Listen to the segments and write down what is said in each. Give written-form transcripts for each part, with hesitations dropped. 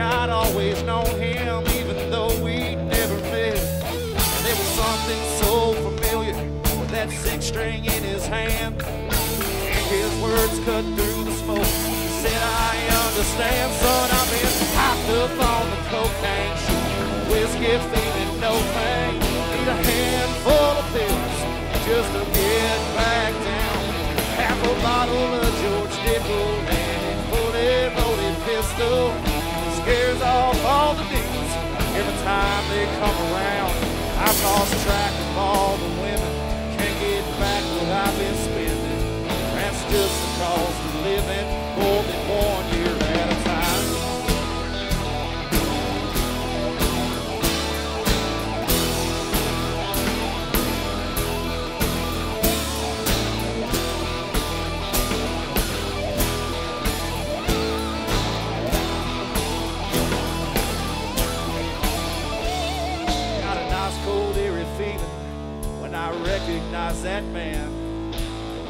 I'd always known him, even though we never met. And there was something so familiar with that six string in his hand. And his words cut through the smoke. He said, I understand, son, I've been hopped up on the cocaine shoot, whiskey feeling no pain. Need a handful of pills just to get back down. Half a bottle of George Dipple and a fully loaded pistol. Scares off all the dudes every time they come around. I've lost track of all the women, can't get back what I've been spending. That's just the cost of living, more than 1 year at a time. I recognize that man.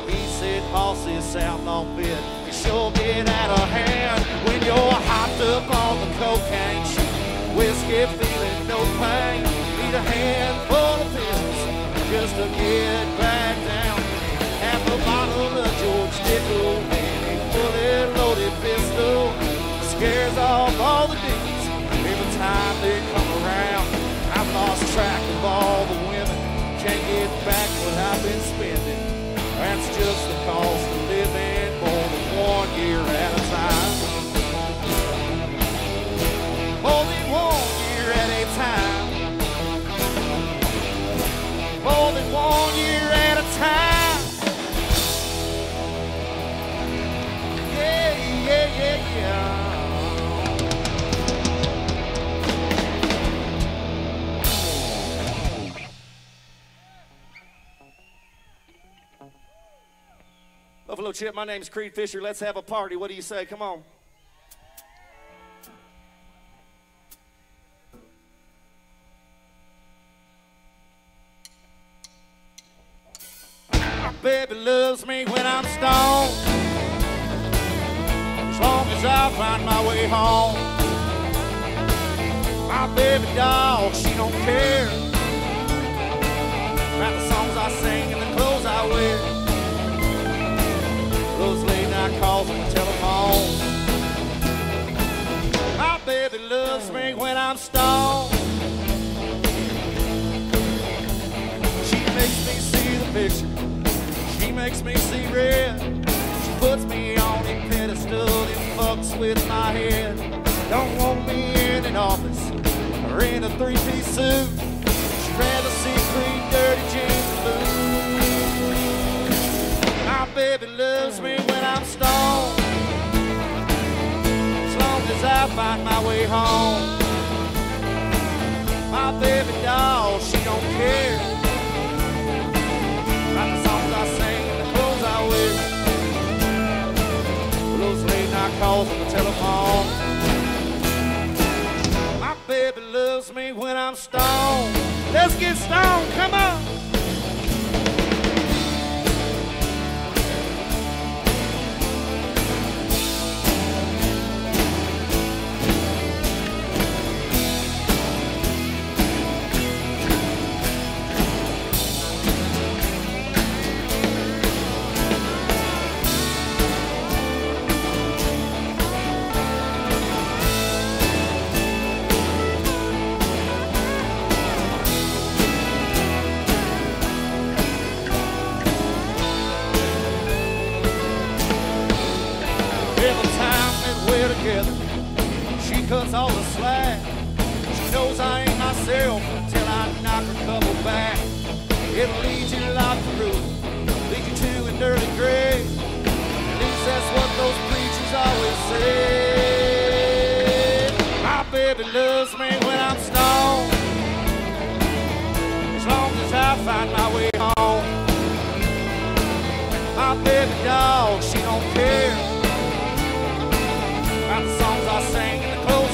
He said, boss, this out long bit. You sure get out of hand when you're hopped up on the cocaine shoot. Whiskey feeling no pain. Need a handful of pills just to get back down. Half a bottle of George Dickel and a fully loaded pistol. Scares off all the dudes every time they come around. I've lost track of all the women. Can't get back what I've been spending. That's just the cost of living, more than 1 year at a time. More than 1 year at a time. More than 1 year at a time. Yeah, yeah, yeah, yeah. Buffalo Chip, my name's Creed Fisher. Let's have a party. What do you say? Come on. My baby loves me when I'm stoned. As long as I find my way home. My baby doll, she don't care about the songs I sing and the clothes I wear. Those late night calls on the telephone. My baby loves me when I'm stoned. She makes me see the picture. She makes me see red. She puts me on a pedestal and fucks with my head. Don't want me in an office or in a three-piece suit. She'd rather see clean, dirty jeans and boots. My baby loves me when I'm stoned. As long as I find my way home. My baby doll, she don't care about the songs I sing and the clothes I wear. Those late night calls on the telephone. My baby loves me when I'm stoned. Let's get stoned, come on.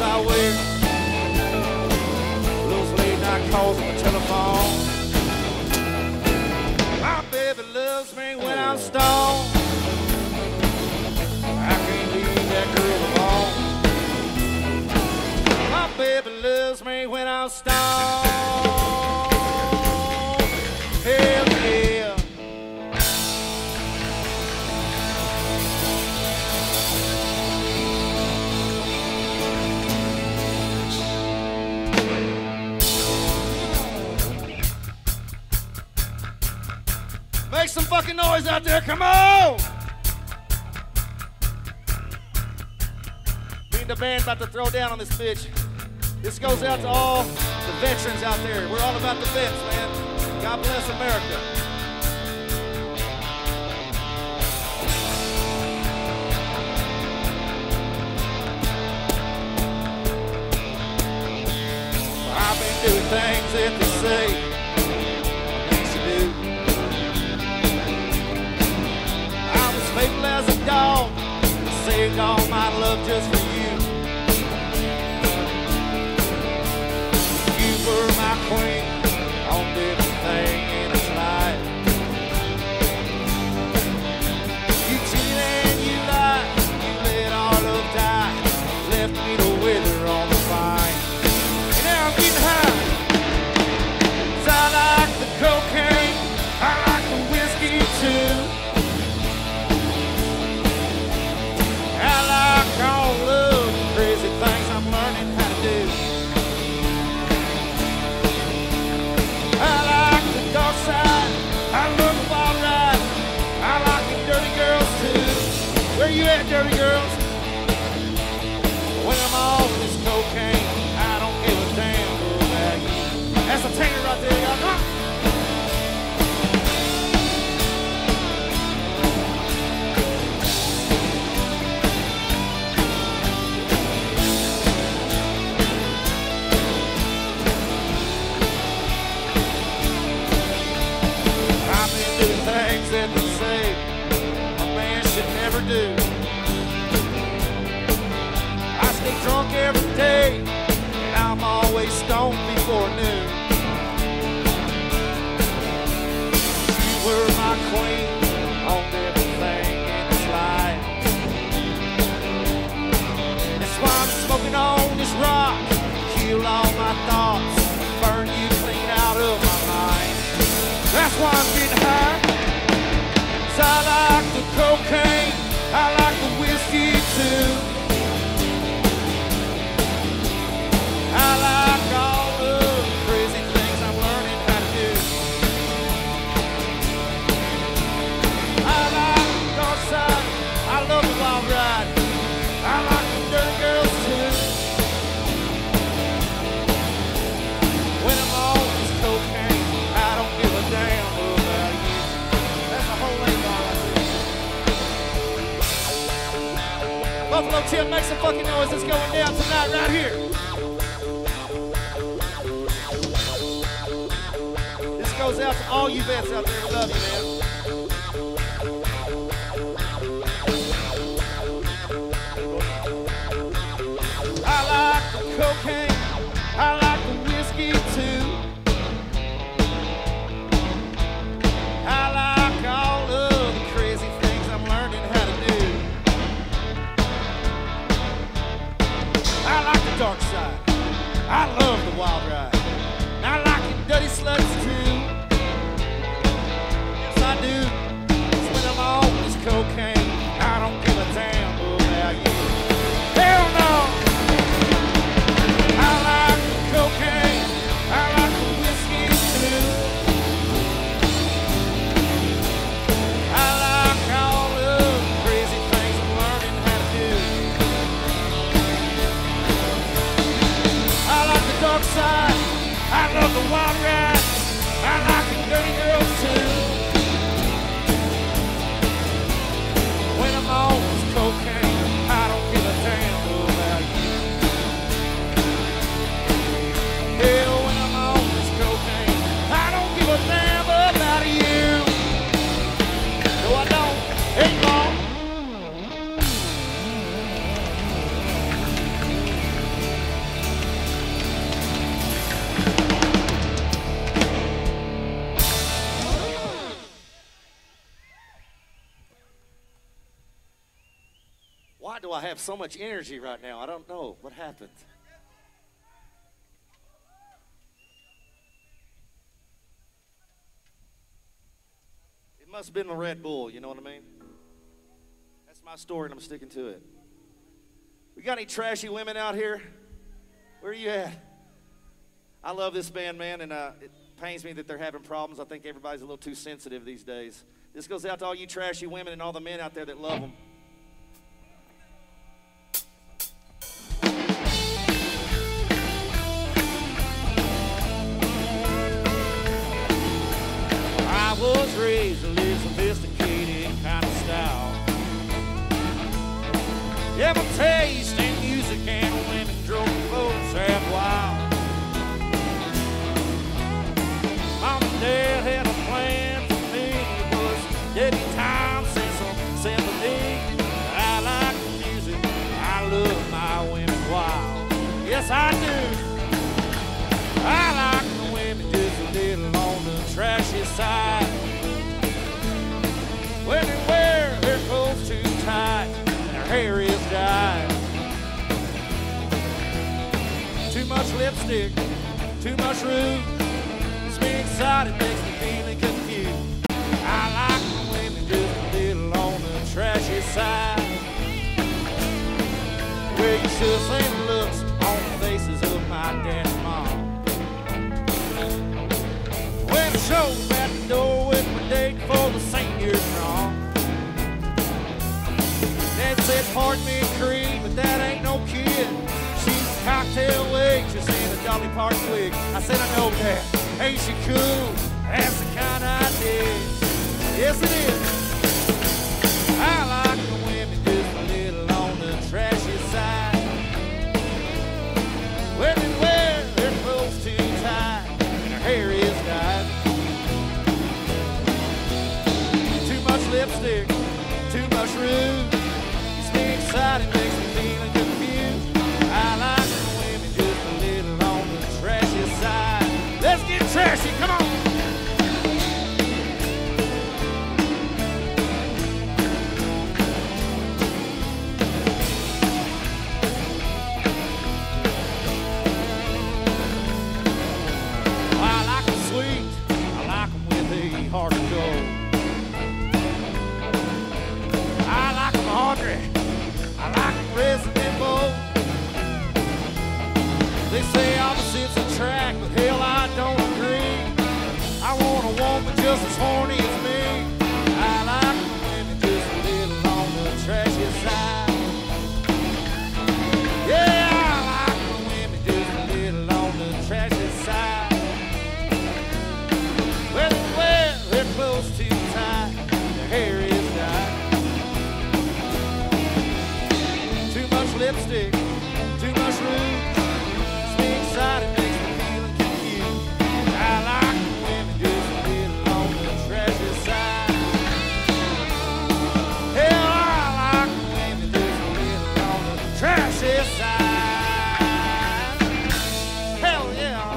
I me when I'm stoned. Hell yeah. Make some fucking noise out there, come on! Me and the band about to throw down on this bitch. This goes out to all the veterans out there. We're all about the vets, man. God bless America. I've been doing things that they say. Faithful as a dog, saved all my love just for you. You were my queen, on everything in its life. You cheated and you lied, you let all love die, left me to wither on the vine. And now I'm getting high, 'cause I like the cocaine, I like the whiskey too. Where you at, dirty girls? When I'm off this cocaine, I don't give a damn about you. That's a tainter right there, y'all. I've been doing things that they say a man should never do. Drunk every day, and I'm always stoned before noon. You were my queen, on everything in this life. That's why I'm smoking on this rock, kill all my thoughts, burn you clean out of my mind. That's why I'm getting high, 'cause I like the cocaine, I like the whiskey too. I like all the crazy things I'm learning how to do. I like the dark side, I love the wild ride, I like the dirty girls too. When I'm on this cocaine, I don't give a damn about you. That's a whole ain't all I do. Buffalo Chip, make some fucking noise, it's going down tonight right here. Goes out to all you vets out there. We love you, man. I like the cocaine. I like the whiskey too. I like all of the crazy things I'm learning how to do. I like the dark side. I love the wild ride. And I like the dirty sluts too. Cocaine, I don't give a damn about you. Hell no! I like the cocaine, I like the whiskey too. I like all the crazy things I'm learning how to do. I like the dark side, I love the wild ride, I like the dirty girls too. All this cocaine, I don't give a damn about you. Hell, when I'm on this cocaine, I don't give a damn about you. No, I don't. Ain't long. Why do I have so much energy right now? I don't know. What happened? must have been the Red Bull, you know what I mean? That's my story, and I'm sticking to it. We got any trashy women out here? Where are you at? I love this band, man, and it pains me that they're having problems. I think everybody's a little too sensitive these days. This goes out to all you trashy women and all the men out there that love them. I was raised a little sophisticated kind of style. Yeah, my taste in music and women drove folks half wild. Mom and Dad had a plan for me. It was deadly time since I'm 17. I like music. I love my women wild. Yes, I do. I like the women just a little on the trashy side. When they wear their clothes too tight, hair is dyed. Too much lipstick, too much rouge. It's me excited, makes me feeling confused. I like the women just a little on the trashy side, where you should see the looks on the faces of my dad's mom. When the show's at the door with my date for the senior prom, Dad said, "Pardon me, Creed, but that ain't no kid. She's a cocktail waitress in a Dolly Parton wig." I said, "I know that. Ain't she cool? That's the kind I did." Yes, it is. I like the women just a little on the trashy side. Women wear their clothes too tight and their hair is dyed. Too much lipstick, too much rouge. It makes me feeling confused. I like the women just a little on the trashy side. Let's get trashy, come on! I like them sweet, I like them with the heart of gold. I like them hungry, I like them resident bold. They say opposites attract, but hell, I don't agree. I want a woman just as horny as me. I like the women just a little on the trashy side. Yeah, I like the women just a little on the trashy side. When they wear their clothes too tight, their hair is lipstick, too much rouge. It's me excited, makes me feeling confused. I like the women just a little on the trashy side. Hell, I like the women just a little on the trashy side. Hell yeah.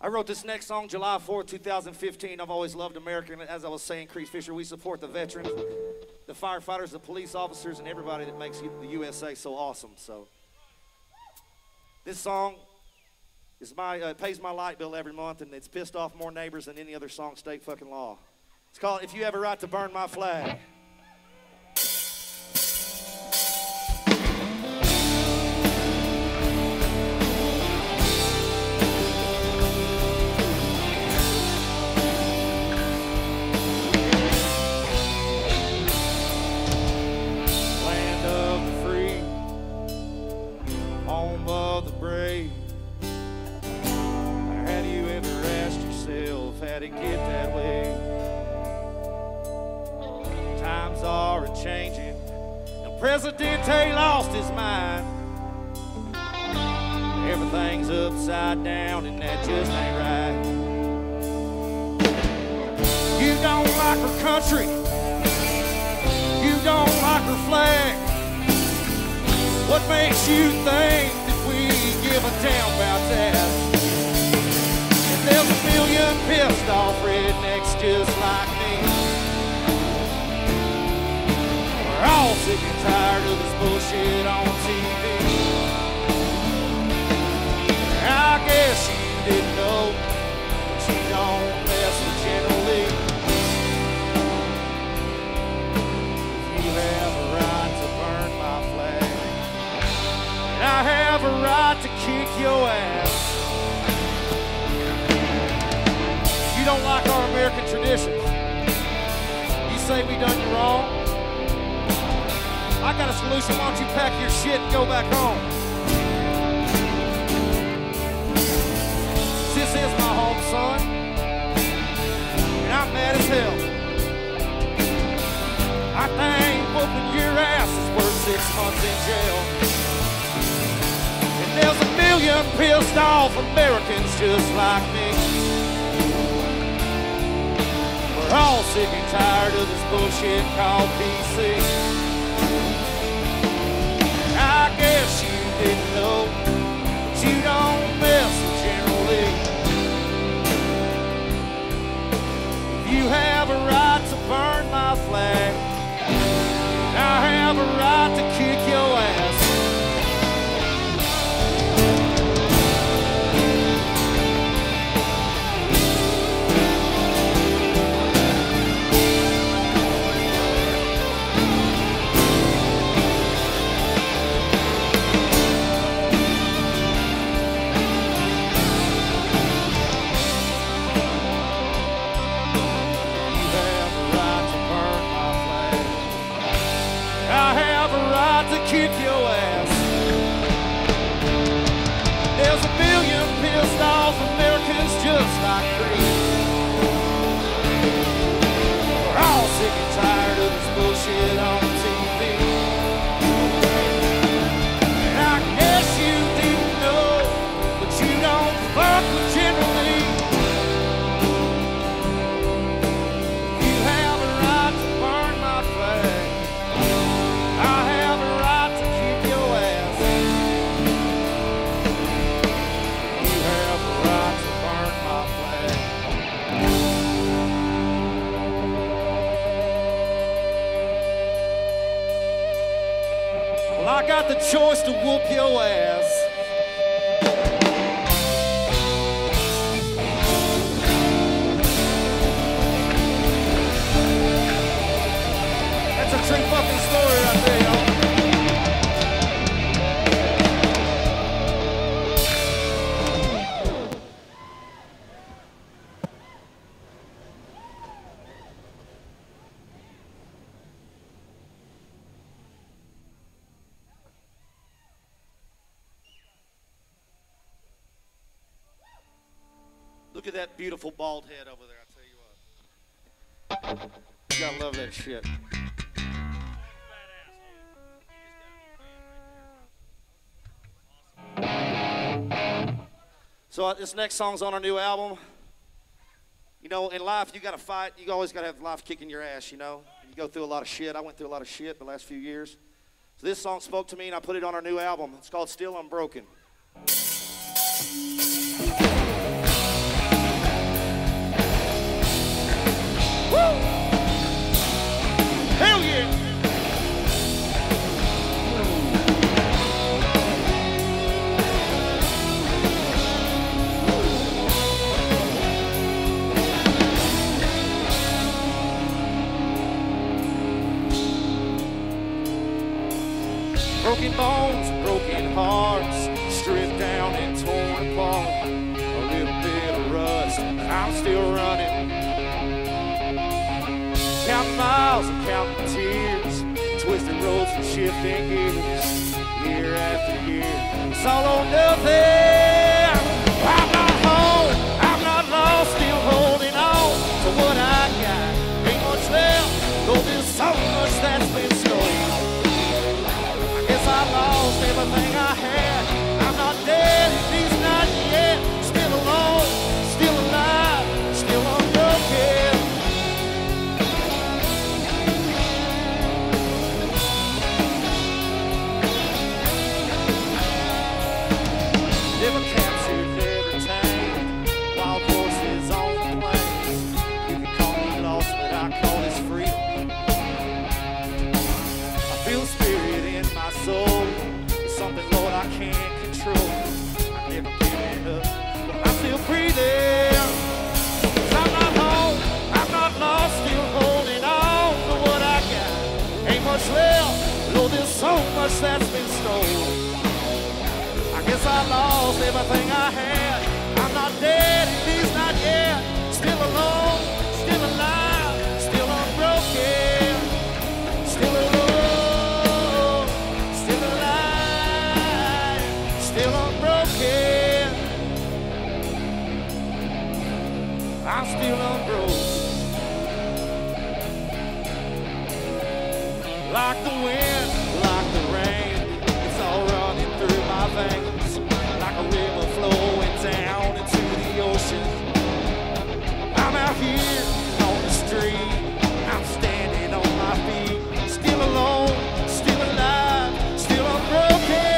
I wrote this next song July 4th, 2015. I've always loved America, and as I was saying, Creed Fisher, we support the veterans, the firefighters, the police officers, and everybody that makes the USA so awesome. So this song is pays my light bill every month, and it's pissed off more neighbors than any other song, state fucking law. It's called "If You Have a Right to Burn My Flag." Had you ever asked yourself how to get that way? Presidente lost his mind. Everything's upside down and that just ain't right. You don't like her country. You don't like her flag. What makes you think that we give a damn about that? And there's a million pissed off rednecks just like me. We're all sick and tired of this bullshit on TV. I guess you didn't know that you don't mess with Jenny Lee. You have a right to burn my flag, and I have a right to kick your ass. You don't like our American traditions. You say we done you wrong. I got a solution. Why don't you pack your shit and go back home? This is my home, son, and I'm mad as hell. I think whooping your ass is worth 6 months in jail. And there's a million pissed off Americans just like me. We're all sick and tired of this bullshit called PC. I guess you didn't know that you don't mess with General Lee. You have a right to burn my flag. I have a right to kick your ass. Kick your ass. There's a million pissed off Americans just like Creed. We're all sick and tired of this bullshit on TV. And I guess you didn't know, but you don't fuck with General Lee. You have a right to burn my flag. I got the choice to whoop your ass. That's a true fucking story right there, y'all. Look at that beautiful bald head over there, I tell you what. You gotta love that shit. So this next song's on our new album. You know, in life, you gotta fight. You always gotta have life kicking your ass, you know? You go through a lot of shit. I went through a lot of shit the last few years. So this song spoke to me, and I put it on our new album. It's called Still Unbroken. Woo! Hell yeah! Broken bones, broken hearts, stripped down and torn apart. A little bit of rust, I'm still running. Counting miles and counting tears, twisting roads and shifting gears, year after year. It's all or nothing. I'm not home, I'm not lost, still holding on to what I got. Ain't much left, though there's so much that's been stolen. soul. It's something, Lord, I can't control. I never give it up, but I'm still breathing. 'Cause I'm not home, I'm not lost, still holding on to what I got. Ain't much left, Lord, there's so much that's been stolen. I guess I lost everything I had. I'm not dead, at least not yet. Still alone, still alive, still unbroken, still alone. I'm still unbroken. Like the wind, like the rain, it's all running through my veins. Like a river flowing down into the ocean. I'm out here on the street, I'm standing on my feet. Still alone, still alive, still unbroken.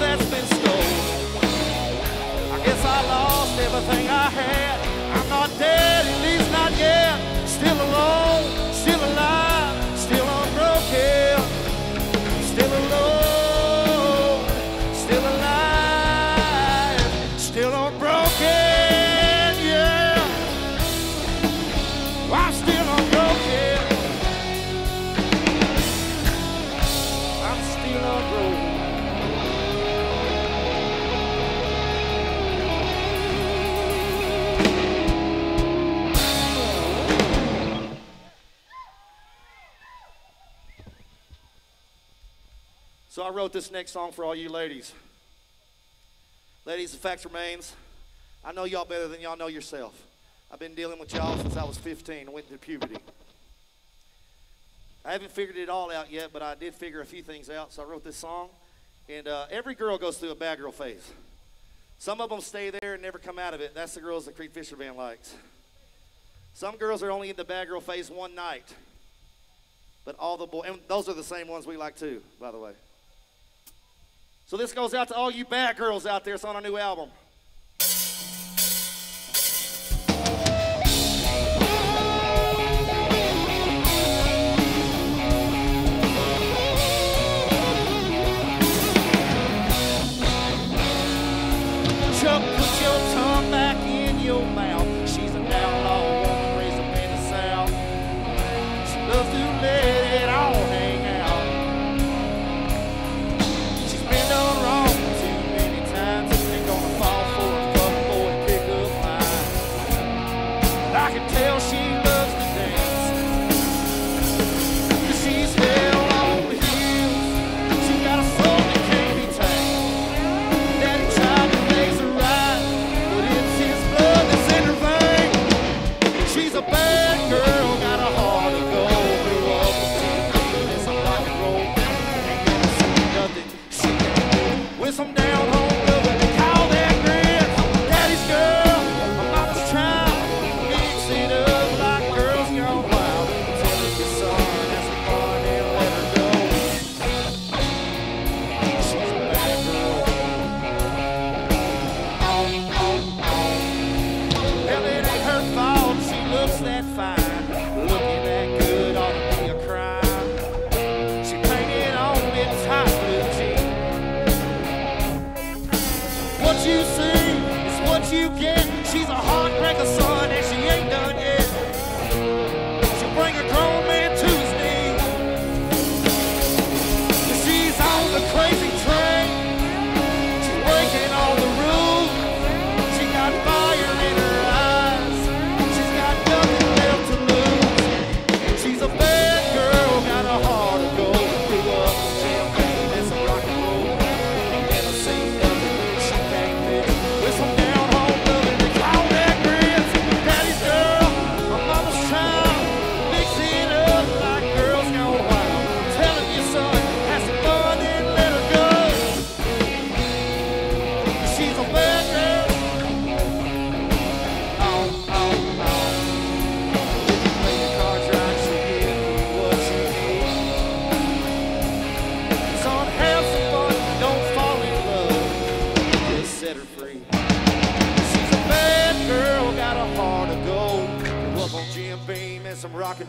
That's been stolen. I guess I lost everything I had. I'm not dead, at least not yet. Still alone, still alive, still unbroken, still alone, still alive, still unbroken, yeah. I'm still unbroken. I'm still unbroken. So I wrote this next song for all you ladies. Ladies, the fact remains, I know y'all better than y'all know yourself. I've been dealing with y'all since I was 15 and went into puberty. I haven't figured it all out yet, but I did figure a few things out, so I wrote this song. And every girl goes through a bad girl phase. Some of them stay there and never come out of it. That's the girls that Creed Fisher Band likes. Some girls are only in the bad girl phase one night. But all the boys, and those are the same ones we like too, by the way. So this goes out to all you bad girls out there. It's on our new album. Chuck, put your tongue back in your mouth. She's an outlaw woman raised up in the South. She loves to let it all hang out.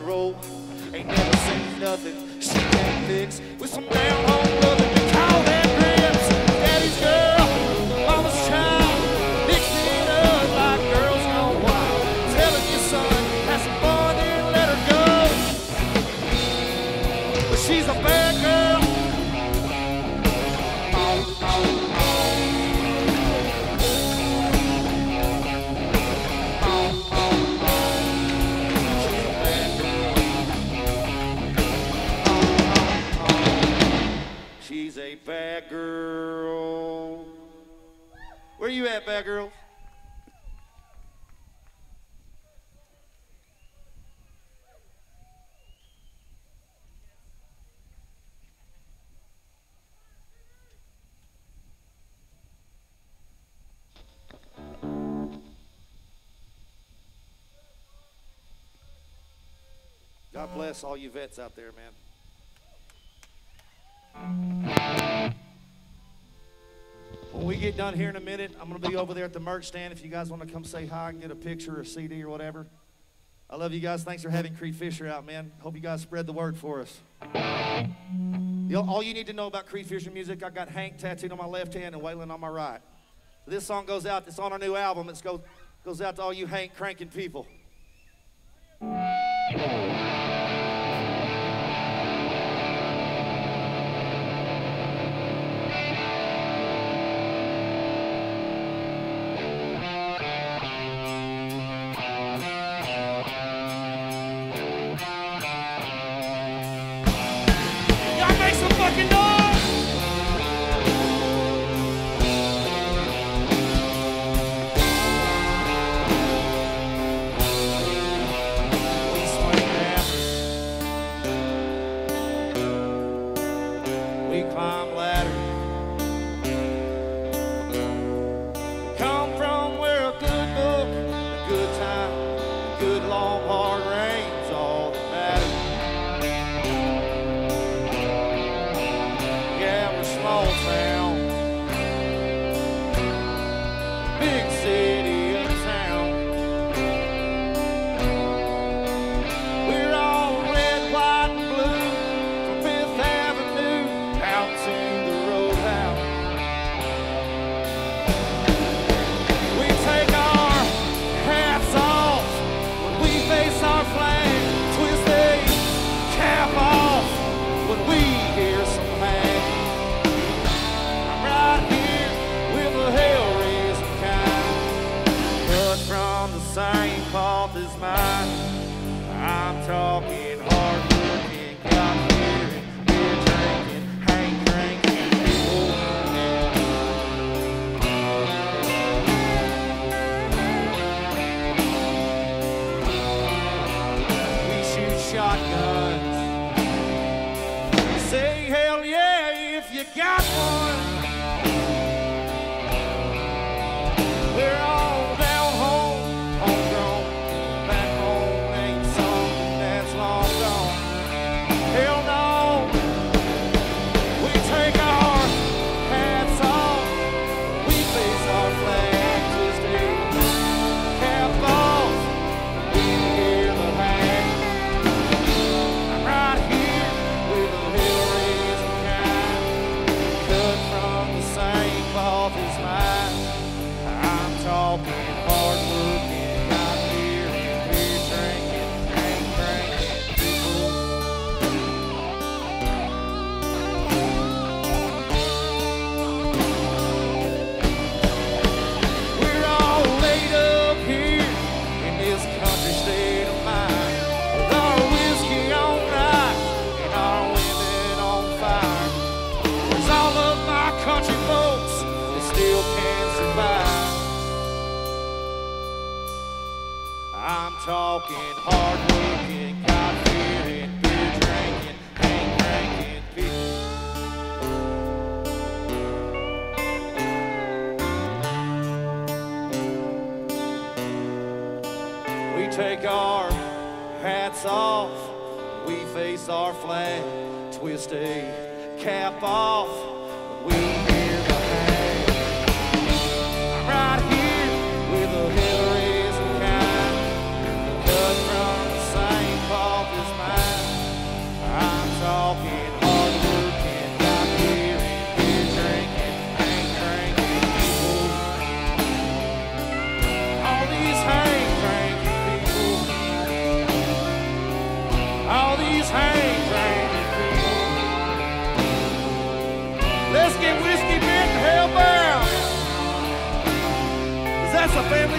roll. Ain't never seen nothing she can't fix with some down home loving to call that grips. Daddy's girl, mama's child, mixing up like girls gone wild. Telling your son, have some fun and let her go. But she's a bad girl. Bad girl. Where you at, bad girl? God bless all you vets out there, man. When we get done here in a minute, I'm going to be over there at the merch stand if you guys want to come say hi and get a picture or a CD or whatever. I love you guys. Thanks for having Creed Fisher out, man. Hope you guys spread the word for us. All you need to know about Creed Fisher music, I got Hank tattooed on my left hand and Waylon on my right. This song goes out. It's on our new album. It goes out to all you Hank cranking people.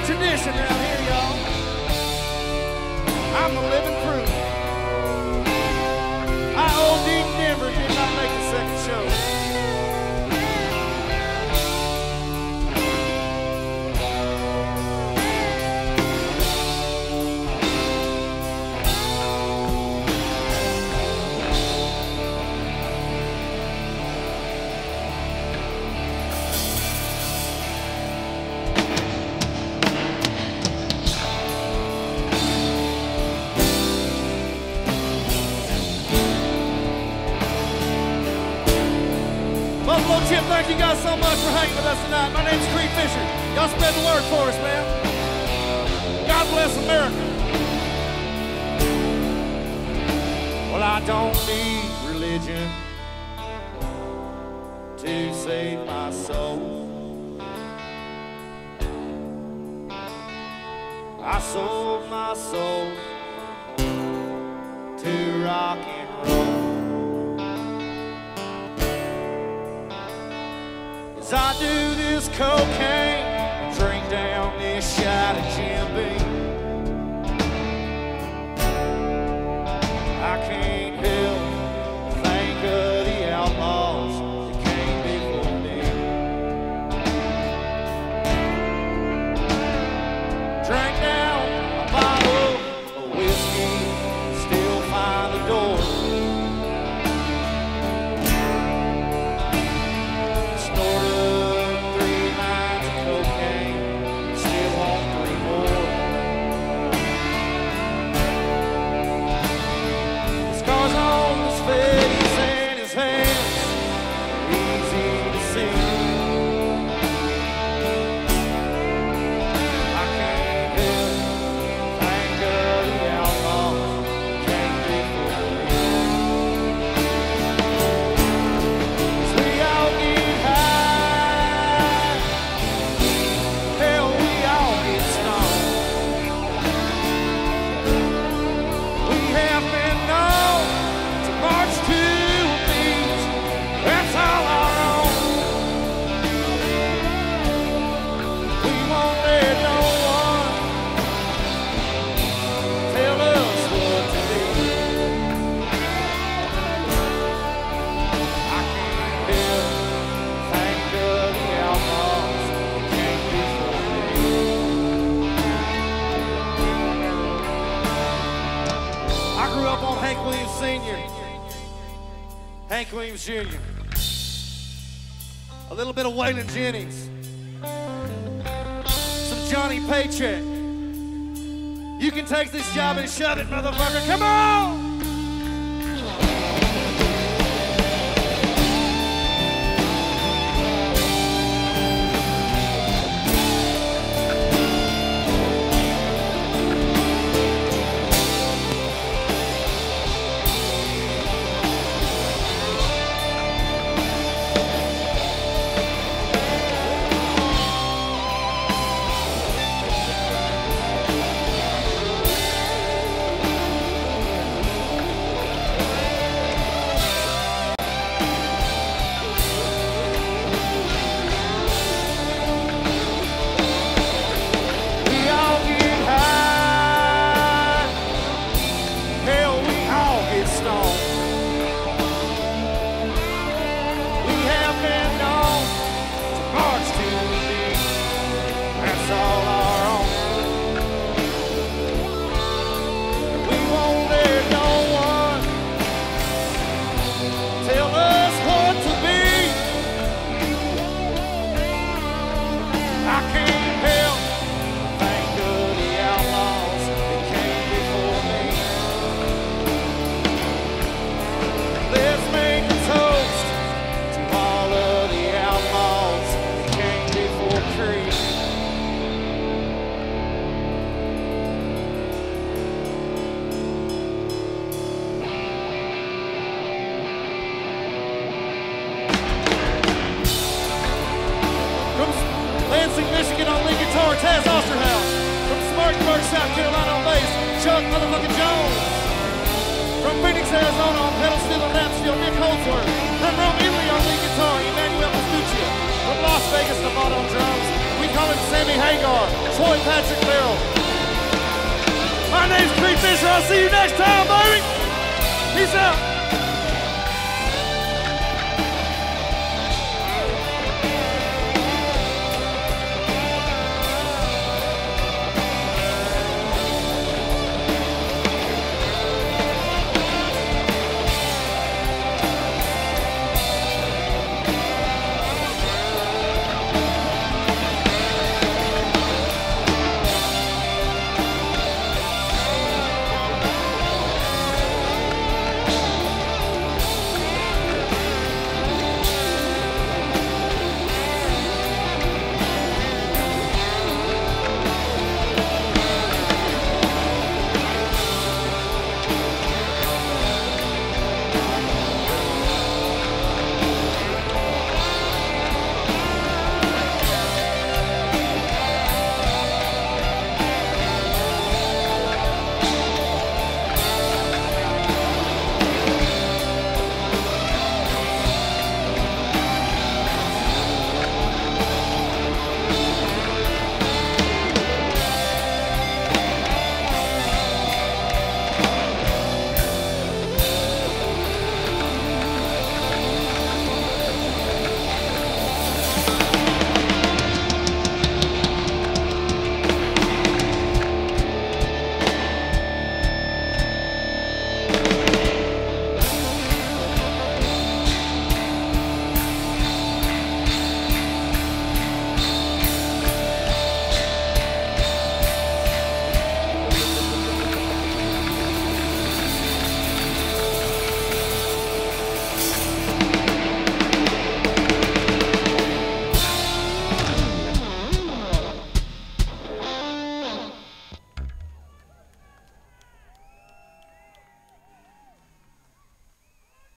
tradition around here, y'all. I'm the living proof. I OD never did not make the second show. Thank you guys so much for hanging with us tonight. My name's Creed Fisher. Y'all spread the word for us, man. God bless America. Well, I don't need religion to save my soul. I sold my soul to rock and roll. As I do this cocaine, drink down this shot of Jim Beam, I can't help but think of the outlaws that came before me. Drink down a bottle of whiskey, still find the door. Hank Williams Jr., a little bit of Waylon Jennings, some Johnny Paycheck. You can take this job and shove it, motherfucker. Come on! Taz Osterhaus, from Spartanburg, South Carolina on bass, Chuck Motherfucking Jones, from Phoenix, Arizona on pedal steel and rap steel, Nick Holtsworth, from Rome, Italy on lead guitar, Emmanuel Mastuchia, from Las Vegas, Nevada on drums. We Homecoming, Sammy Hagar, Troy Patrick Farrell. My name's Creed Fisher. I'll see you next time, baby. Peace out.